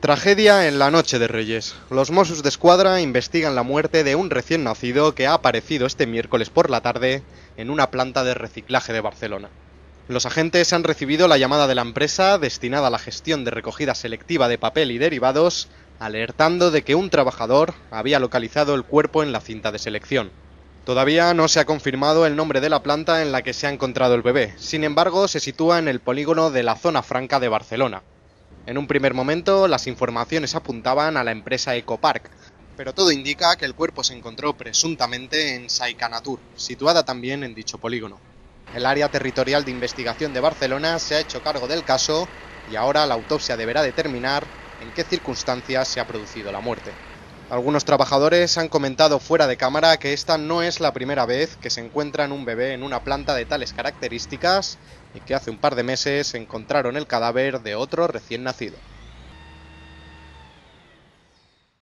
Tragedia en la noche de Reyes. Los Mossos d'Esquadra investigan la muerte de un recién nacido que ha aparecido este miércoles por la tarde en una planta de reciclaje de Barcelona. Los agentes han recibido la llamada de la empresa destinada a la gestión de recogida selectiva de papel y derivados, alertando de que un trabajador había localizado el cuerpo en la cinta de selección. Todavía no se ha confirmado el nombre de la planta en la que se ha encontrado el bebé, sin embargo se sitúa en el polígono de la Zona Franca de Barcelona. En un primer momento, las informaciones apuntaban a la empresa Ecopark, pero todo indica que el cuerpo se encontró presuntamente en Saicanatur, situada también en dicho polígono. El Área Territorial de Investigación de Barcelona se ha hecho cargo del caso y ahora la autopsia deberá determinar en qué circunstancias se ha producido la muerte. Algunos trabajadores han comentado fuera de cámara que esta no es la primera vez que se encuentran un bebé en una planta de tales características y que hace un par de meses encontraron el cadáver de otro recién nacido.